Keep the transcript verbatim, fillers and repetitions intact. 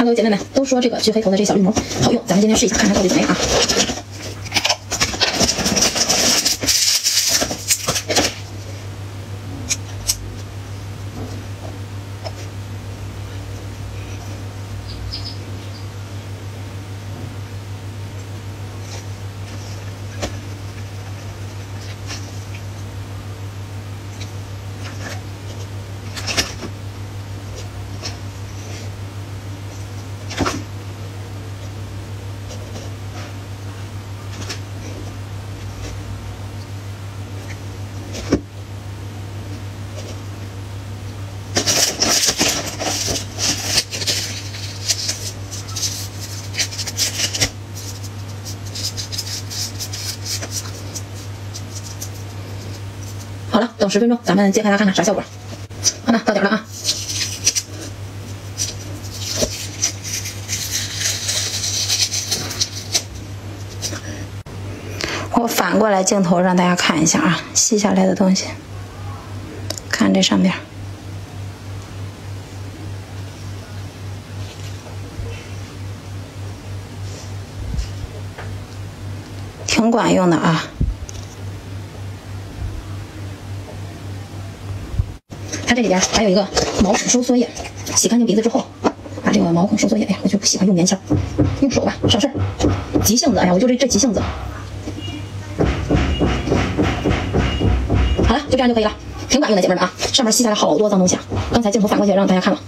看各位姐妹们都说这个去黑头的这小绿膜好用，咱们今天试一下，看它到底怎么样啊！好了，等十分钟，咱们揭开它看看啥效果。好了，到点了啊！我反过来镜头让大家看一下啊，吸下来的东西，看这上面。 挺管用的啊！它这里边还有一个毛孔收缩液，洗干净鼻子之后，把这个毛孔收缩液，哎呀，我就不喜欢用棉签，用手吧，省事儿。急性子，哎呀，我就这这急性子。好了，就这样就可以了，挺管用的，姐妹们啊！上面吸下来好多脏东西啊，刚才镜头反过去让大家看了。